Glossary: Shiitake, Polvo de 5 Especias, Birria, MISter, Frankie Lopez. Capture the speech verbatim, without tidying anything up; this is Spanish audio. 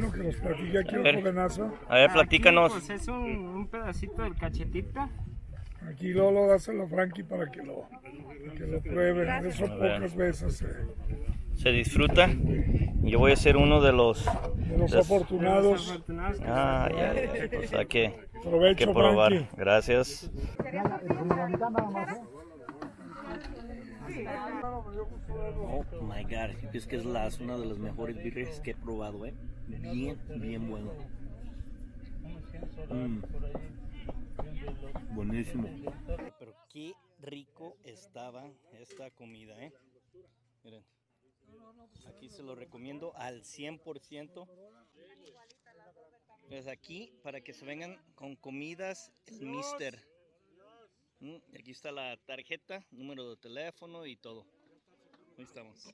bueno, que nos platique aquí el jovenazo. A ver, platícanos. Aquí, pues, es un, un pedacito del cachetita. Aquí luego lo dáselo a Frankie para que lo, que lo pruebe. Eso pocas veces eh. se disfruta. Yo voy a ser uno de los, de los las... afortunados. Ah, ya, ya. O sea que hay que probar. Frankie. Gracias. Oh my God, es que es la, una de las mejores birrias que he probado, eh. Bien, bien bueno. Mm. Buenísimo. Pero qué rico estaba esta comida, eh. Miren, aquí se lo recomiendo al cien por ciento. Pues aquí para que se vengan con comidas, el Mister. Mm, y aquí está la tarjeta, número de teléfono y todo. Ahí estamos.